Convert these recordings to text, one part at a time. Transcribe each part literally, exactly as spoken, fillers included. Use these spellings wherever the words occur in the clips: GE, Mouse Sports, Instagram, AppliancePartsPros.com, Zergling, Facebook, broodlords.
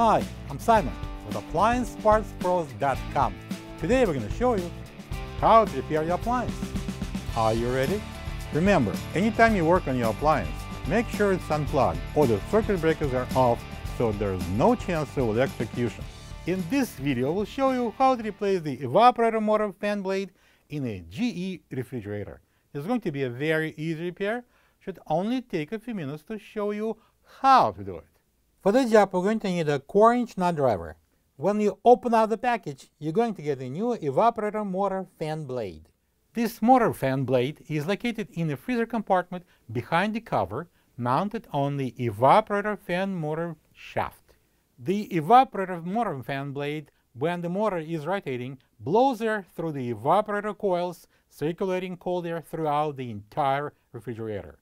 Hi, I'm Simon with Appliance Parts Pros dot com. Today we're going to show you how to repair your appliance. Are you ready? Remember, anytime you work on your appliance, make sure it's unplugged or the circuit breakers are off so there's no chance of electrocution. In this video, we'll show you how to replace the evaporator motor fan blade in a G E refrigerator. It's going to be a very easy repair. Should only take a few minutes to show you how to do it. For this job, we're going to need a quarter inch nut driver. When you open up the package, you're going to get a new evaporator motor fan blade. This motor fan blade is located in the freezer compartment behind the cover, mounted on the evaporator fan motor shaft. The evaporator motor fan blade, when the motor is rotating, blows air through the evaporator coils, circulating cold air throughout the entire refrigerator.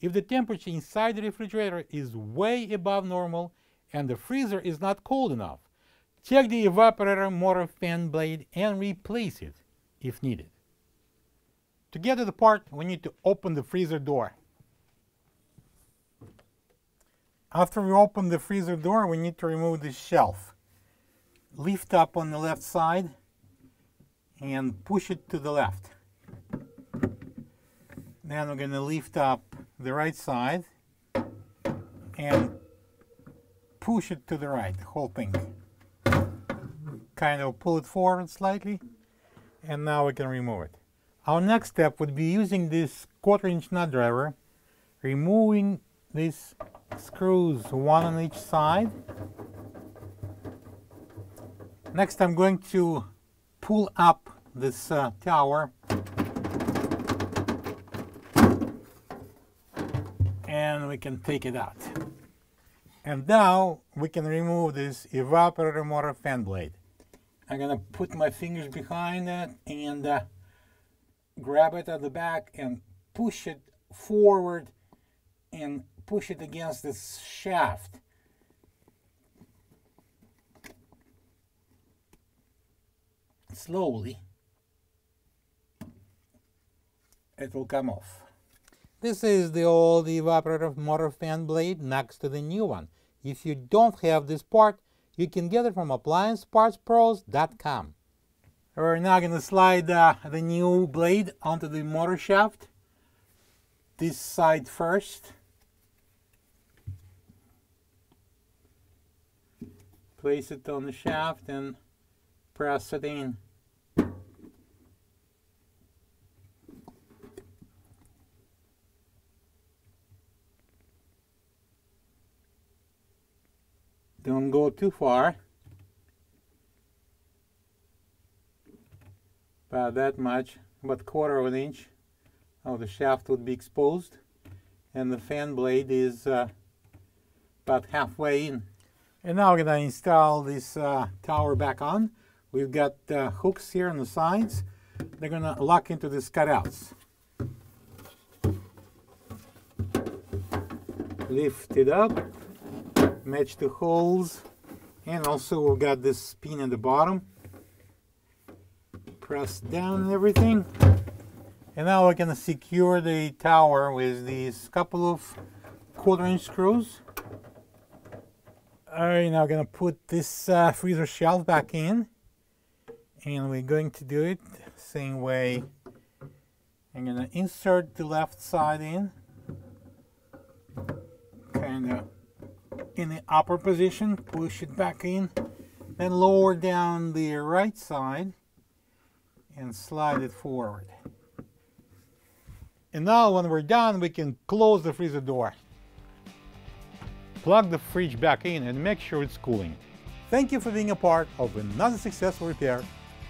If the temperature inside the refrigerator is way above normal and the freezer is not cold enough, check the evaporator motor fan blade and replace it if needed. To get to the part, we need to open the freezer door. After we open the freezer door, we need to remove the shelf. Lift up on the left side and push it to the left. Then we're going to lift up the right side and push it to the right, the whole thing. Kind of pull it forward slightly, and now we can remove it. Our next step would be using this quarter inch nut driver, removing these screws, one on each side. Next, I'm going to pull up this uh, tower and we can take it out. And now we can remove this evaporator motor fan blade. I'm going to put my fingers behind it and uh, grab it at the back and push it forward and push it against this shaft. Slowly, it will come off. This is the old evaporator motor fan blade next to the new one. If you don't have this part, you can get it from Appliance Parts Pros dot com. We're now going to slide uh, the new blade onto the motor shaft. This side first. Place it on the shaft and press it in. Don't go too far, about that much, about quarter of an inch of the shaft would be exposed, and the fan blade is uh, about halfway in. And now we're going to install this uh, tower back on. We've got uh, hooks here on the sides. They're going to lock into these cutouts. Lift it up. Match the holes, and also we've got this pin at the bottom. Press down everything, and now we're going to secure the tower with these couple of quarter inch screws. All right, now we're going to put this uh, freezer shelf back in, and we're going to do it same way. I'm going to insert the left side in, kind of in the upper position, push it back in, then lower down the right side and slide it forward. And now when we're done, we can close the freezer door. Plug the fridge back in and make sure it's cooling. Thank you for being a part of another successful repair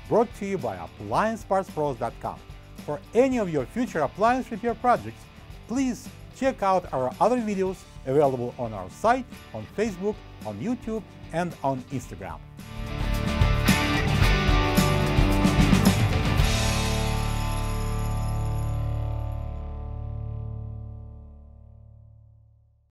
brought to you by Appliance Parts Pros dot com. For any of your future appliance repair projects, please check out our other videos available on our site, on Facebook, on YouTube, and on Instagram.